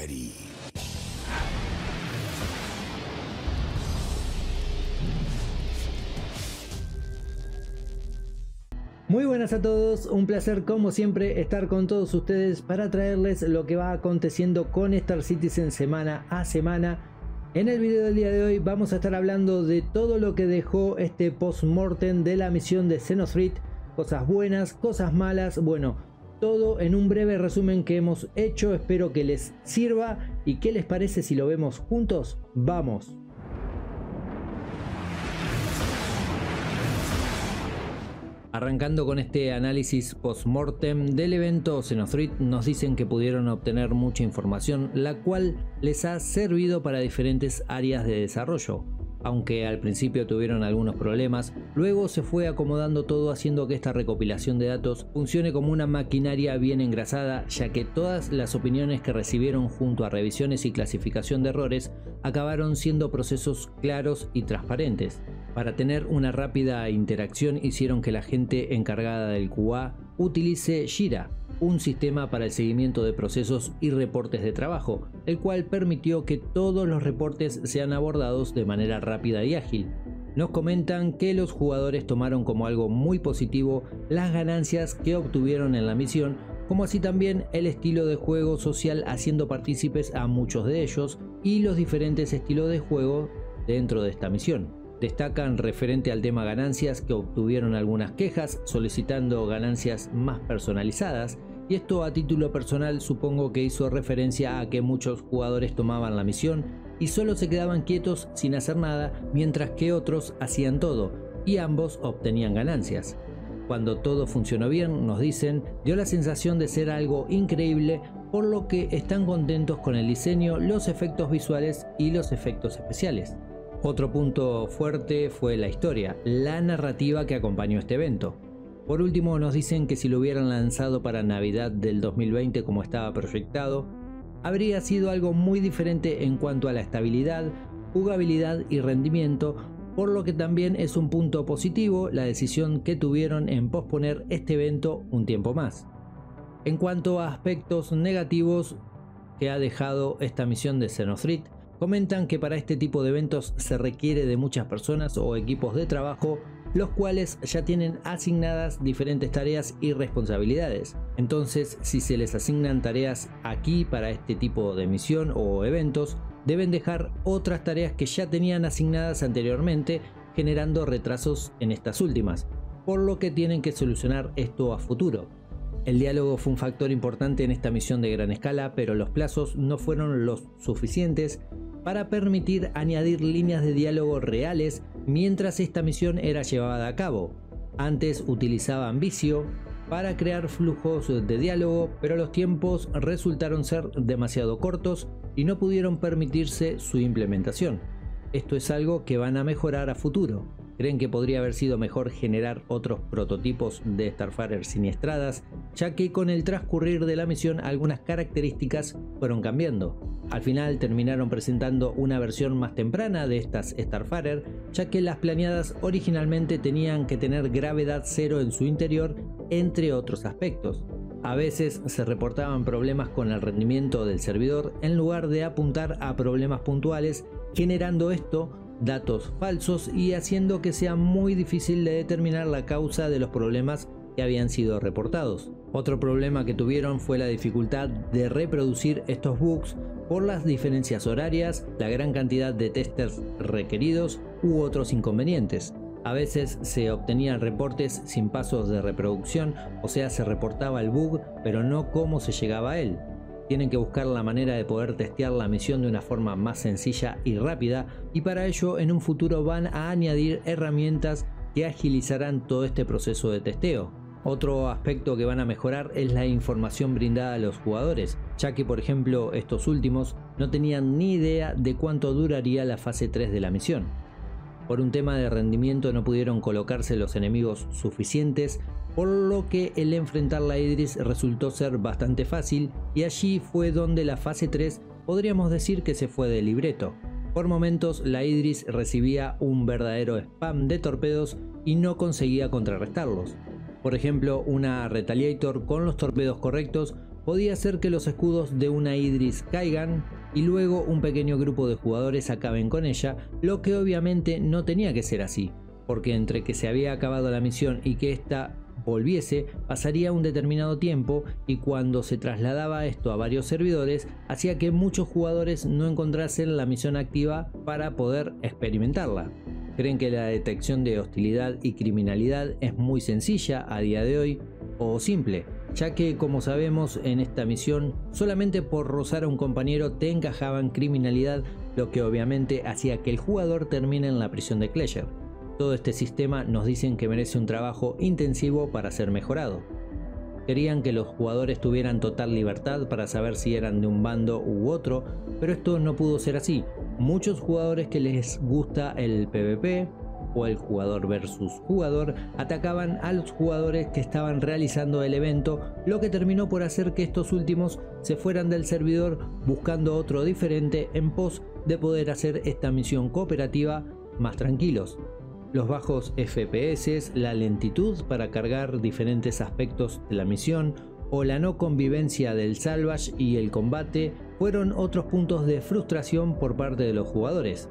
ready. Muy buenas a todos, un placer como siempre estar con todos ustedes para traerles lo que va aconteciendo con Star Citizen semana a semana. En el video del día de hoy vamos a estar hablando de todo lo que dejó este post-mortem de la misión de XenoThreat, cosas buenas, cosas malas, bueno, todo en un breve resumen que hemos hecho, espero que les sirva y qué les parece si lo vemos juntos, vamos. Arrancando con este análisis post-mortem del evento XenoThreat, nos dicen que pudieron obtener mucha información, la cual les ha servido para diferentes áreas de desarrollo. Aunque al principio tuvieron algunos problemas, luego se fue acomodando todo haciendo que esta recopilación de datos funcione como una maquinaria bien engrasada, ya que todas las opiniones que recibieron junto a revisiones y clasificación de errores acabaron siendo procesos claros y transparentes. Para tener una rápida interacción hicieron que la gente encargada del QA utilice Shira, un sistema para el seguimiento de procesos y reportes de trabajo, el cual permitió que todos los reportes sean abordados de manera rápida y ágil. Nos comentan que los jugadores tomaron como algo muy positivo las ganancias que obtuvieron en la misión, como así también el estilo de juego social haciendo partícipes a muchos de ellos y los diferentes estilos de juego dentro de esta misión. Destacan referente al tema ganancias que obtuvieron algunas quejas solicitando ganancias más personalizadas, y esto a título personal supongo que hizo referencia a que muchos jugadores tomaban la misión y solo se quedaban quietos sin hacer nada mientras que otros hacían todo y ambos obtenían ganancias. Cuando todo funcionó bien, nos dicen, dio la sensación de ser algo increíble, por lo que están contentos con el diseño, los efectos visuales y los efectos especiales. Otro punto fuerte fue la historia, la narrativa que acompañó este evento. Por último nos dicen que si lo hubieran lanzado para Navidad del 2020 como estaba proyectado, habría sido algo muy diferente en cuanto a la estabilidad, jugabilidad y rendimiento, por lo que también es un punto positivo la decisión que tuvieron en posponer este evento un tiempo más. En cuanto a aspectos negativos que ha dejado esta misión de XenoThreat, comentan que para este tipo de eventos se requiere de muchas personas o equipos de trabajo, los cuales ya tienen asignadas diferentes tareas y responsabilidades. Entonces, si se les asignan tareas aquí para este tipo de misión o eventos, deben dejar otras tareas que ya tenían asignadas anteriormente, generando retrasos en estas últimas, por lo que tienen que solucionar esto a futuro. El diálogo fue un factor importante en esta misión de gran escala, pero los plazos no fueron los suficientes para permitir añadir líneas de diálogo reales mientras esta misión era llevada a cabo. Antes utilizaban Vicio para crear flujos de diálogo, pero los tiempos resultaron ser demasiado cortos y no pudieron permitirse su implementación. Esto es algo que van a mejorar a futuro. Creen que podría haber sido mejor generar otros prototipos de Starfarer siniestradas, ya que con el transcurrir de la misión algunas características fueron cambiando. Al final terminaron presentando una versión más temprana de estas Starfarer, ya que las planeadas originalmente tenían que tener gravedad cero en su interior, entre otros aspectos. A veces se reportaban problemas con el rendimiento del servidor en lugar de apuntar a problemas puntuales, generando esto datos falsos y haciendo que sea muy difícil de determinar la causa de los problemas que habían sido reportados. Otro problema que tuvieron fue la dificultad de reproducir estos bugs por las diferencias horarias, la gran cantidad de testers requeridos u otros inconvenientes. A veces se obtenían reportes sin pasos de reproducción, o sea, se reportaba el bug pero no cómo se llegaba a él. Tienen que buscar la manera de poder testear la misión de una forma más sencilla y rápida, y para ello en un futuro van a añadir herramientas que agilizarán todo este proceso de testeo. Otro aspecto que van a mejorar es la información brindada a los jugadores, ya que por ejemplo estos últimos no tenían ni idea de cuánto duraría la fase 3 de la misión. Por un tema de rendimiento no pudieron colocarse los enemigos suficientes, por lo que el enfrentar a Idris resultó ser bastante fácil, y allí fue donde la fase 3 podríamos decir que se fue de libreto. Por momentos la Idris recibía un verdadero spam de torpedos y no conseguía contrarrestarlos. Por ejemplo, una Retaliator con los torpedos correctos podía hacer que los escudos de una Idris caigan y luego un pequeño grupo de jugadores acaben con ella, lo que obviamente no tenía que ser así, porque entre que se había acabado la misión y que esta volviese, pasaría un determinado tiempo, y cuando se trasladaba esto a varios servidores, hacía que muchos jugadores no encontrasen la misión activa para poder experimentarla. ¿Creen que la detección de hostilidad y criminalidad es muy sencilla a día de hoy o simple? Ya que, como sabemos, en esta misión solamente por rozar a un compañero te encajaban criminalidad, lo que obviamente hacía que el jugador termine en la prisión de Klesher. Todo este sistema nos dicen que merece un trabajo intensivo para ser mejorado. Querían que los jugadores tuvieran total libertad para saber si eran de un bando u otro, pero esto no pudo ser así. Muchos jugadores que les gusta el PvP o el jugador versus jugador atacaban a los jugadores que estaban realizando el evento, lo que terminó por hacer que estos últimos se fueran del servidor buscando otro diferente en pos de poder hacer esta misión cooperativa más tranquilos. Los bajos FPS, la lentitud para cargar diferentes aspectos de la misión o la no convivencia del salvage y el combate fueron otros puntos de frustración por parte de los jugadores.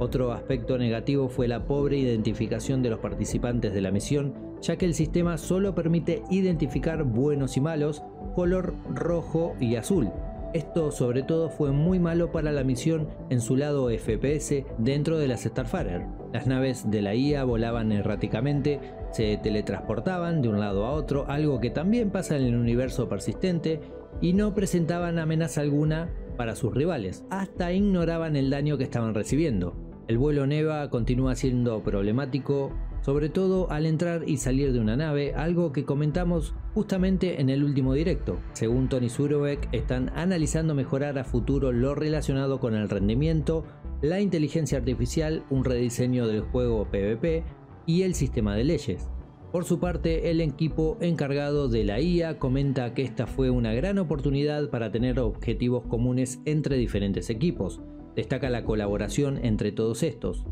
Otro aspecto negativo fue la pobre identificación de los participantes de la misión, ya que el sistema solo permite identificar buenos y malos, color rojo y azul. Esto sobre todo fue muy malo para la misión en su lado FPS dentro de las Starfarer. Las naves de la IA volaban erráticamente, se teletransportaban de un lado a otro, algo que también pasa en el universo persistente, y no presentaban amenaza alguna para sus rivales, hasta ignoraban el daño que estaban recibiendo. El vuelo Neva continúa siendo problemático, sobre todo al entrar y salir de una nave, algo que comentamos justamente en el último directo. Según Tony Surovec, están analizando mejorar a futuro lo relacionado con el rendimiento, la inteligencia artificial, un rediseño del juego PvP y el sistema de leyes. Por su parte, el equipo encargado de la IA comenta que esta fue una gran oportunidad para tener objetivos comunes entre diferentes equipos. Destaca la colaboración entre todos estos.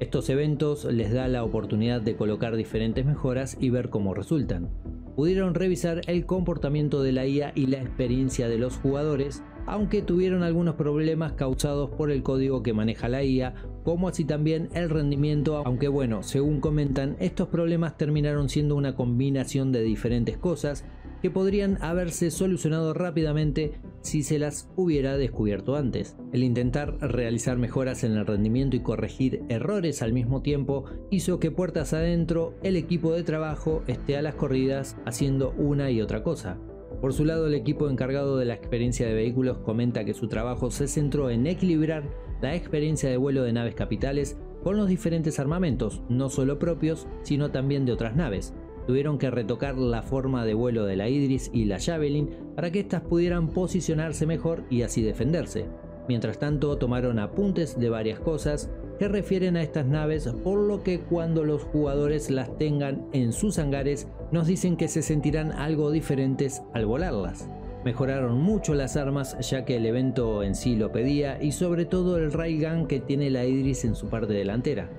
Estos eventos les da la oportunidad de colocar diferentes mejoras y ver cómo resultan. Pudieron revisar el comportamiento de la IA y la experiencia de los jugadores, aunque tuvieron algunos problemas causados por el código que maneja la IA, como así también el rendimiento, aunque bueno, según comentan, estos problemas terminaron siendo una combinación de diferentes cosas que podrían haberse solucionado rápidamente si se las hubiera descubierto antes. El intentar realizar mejoras en el rendimiento y corregir errores al mismo tiempo hizo que puertas adentro el equipo de trabajo esté a las corridas haciendo una y otra cosa. Por su lado, el equipo encargado de la experiencia de vehículos comenta que su trabajo se centró en equilibrar la experiencia de vuelo de naves capitales con los diferentes armamentos, no solo propios, sino también de otras naves. Tuvieron que retocar la forma de vuelo de la Idris y la Javelin para que éstas pudieran posicionarse mejor y así defenderse. Mientras tanto, tomaron apuntes de varias cosas que refieren a estas naves, por lo que cuando los jugadores las tengan en sus hangares nos dicen que se sentirán algo diferentes al volarlas. Mejoraron mucho las armas, ya que el evento en sí lo pedía, y sobre todo el railgun que tiene la Idris en su parte delantera.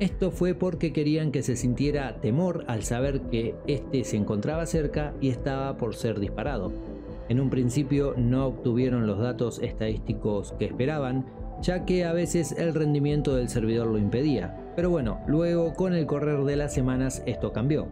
Esto fue porque querían que se sintiera temor al saber que este se encontraba cerca y estaba por ser disparado. En un principio no obtuvieron los datos estadísticos que esperaban, ya que a veces el rendimiento del servidor lo impedía, pero bueno, luego con el correr de las semanas esto cambió.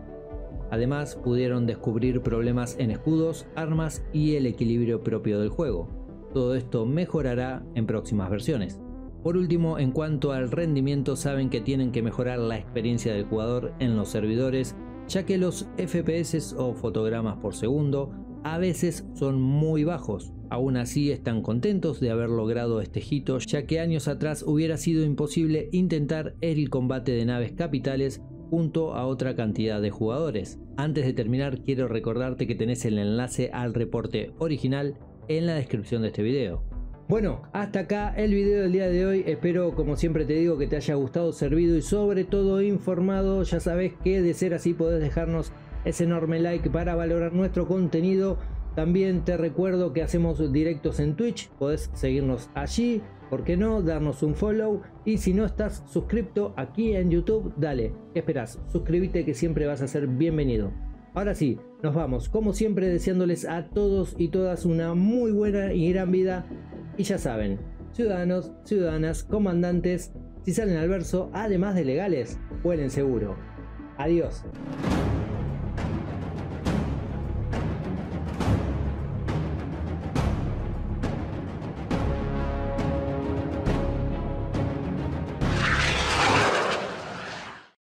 Además, pudieron descubrir problemas en escudos, armas y el equilibrio propio del juego. Todo esto mejorará en próximas versiones. Por último, en cuanto al rendimiento, saben que tienen que mejorar la experiencia del jugador en los servidores, ya que los FPS o fotogramas por segundo a veces son muy bajos. Aún así, están contentos de haber logrado este hito, ya que años atrás hubiera sido imposible intentar el combate de naves capitales junto a otra cantidad de jugadores. Antes de terminar, quiero recordarte que tenés el enlace al reporte original en la descripción de este video. Bueno, hasta acá el video del día de hoy. Espero, como siempre te digo, que te haya gustado, servido y sobre todo informado. Ya sabes que de ser así podés dejarnos ese enorme like para valorar nuestro contenido. También te recuerdo que hacemos directos en Twitch, podés seguirnos allí, ¿por qué no? Darnos un follow, y si no estás suscripto aquí en YouTube, dale, ¿qué esperás? Suscríbete que siempre vas a ser bienvenido. Ahora sí, nos vamos, como siempre, deseándoles a todos y todas una muy buena y gran vida. Y ya saben, ciudadanos, ciudadanas, comandantes, si salen al verso, además de legales, vuelen seguro. Adiós.